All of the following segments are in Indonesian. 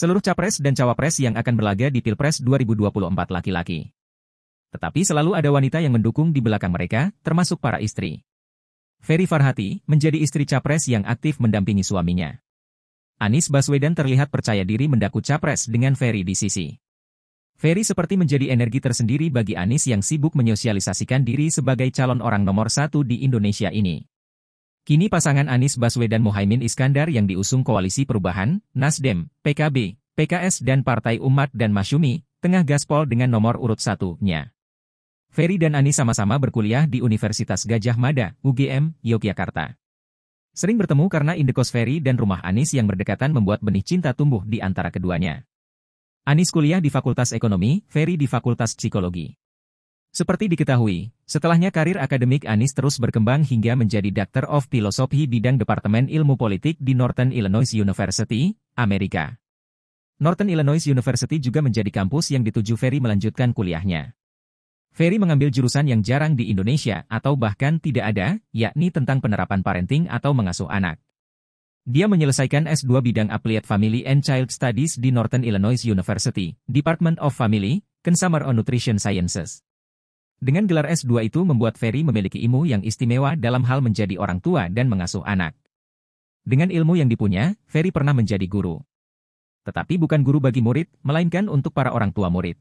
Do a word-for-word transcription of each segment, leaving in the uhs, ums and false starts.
Seluruh capres dan cawapres yang akan berlaga di Pilpres dua ribu dua puluh empat laki-laki. Tetapi selalu ada wanita yang mendukung di belakang mereka, termasuk para istri. Fery Farhati menjadi istri capres yang aktif mendampingi suaminya. Anies Baswedan terlihat percaya diri mendaku capres dengan Fery di sisi. Fery seperti menjadi energi tersendiri bagi Anies yang sibuk menyosialisasikan diri sebagai calon orang nomor satu di Indonesia ini. Kini pasangan Anies Baswedan Muhaimin Iskandar yang diusung Koalisi Perubahan, NasDem, P K B, P K S dan Partai Ummat dan Masyumi, tengah gaspol dengan nomor urut satu-nya. Fery dan Anies sama-sama berkuliah di Universitas Gadjah Mada, U G M, Yogyakarta. Sering bertemu karena indekos Fery dan rumah Anies yang berdekatan membuat benih cinta tumbuh di antara keduanya. Anies kuliah di Fakultas Ekonomi, Fery di Fakultas Psikologi. Seperti diketahui, setelahnya karir akademik Anies terus berkembang hingga menjadi Doctor of Philosophy bidang Departemen Ilmu Politik di Northern Illinois University, Amerika. Northern Illinois University juga menjadi kampus yang dituju Fery melanjutkan kuliahnya. Fery mengambil jurusan yang jarang di Indonesia atau bahkan tidak ada, yakni tentang penerapan parenting atau mengasuh anak. Dia menyelesaikan S dua bidang Applied Family and Child Studies di Northern Illinois University, Department of Family, Consumer and Nutrition Sciences. Dengan gelar S dua itu membuat Fery memiliki ilmu yang istimewa dalam hal menjadi orang tua dan mengasuh anak. Dengan ilmu yang dipunya, Fery pernah menjadi guru. Tetapi bukan guru bagi murid, melainkan untuk para orang tua murid.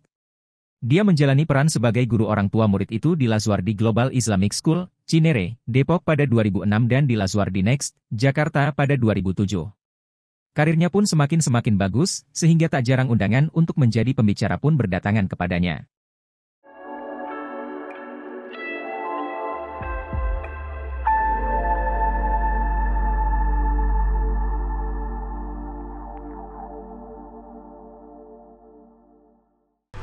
Dia menjalani peran sebagai guru orang tua murid itu di Lazuardi Global Islamic School, Cinere, Depok pada dua ribu enam dan di Lazuardi Next, Jakarta pada dua ribu tujuh. Karirnya pun semakin-semakin bagus, sehingga tak jarang undangan untuk menjadi pembicara pun berdatangan kepadanya.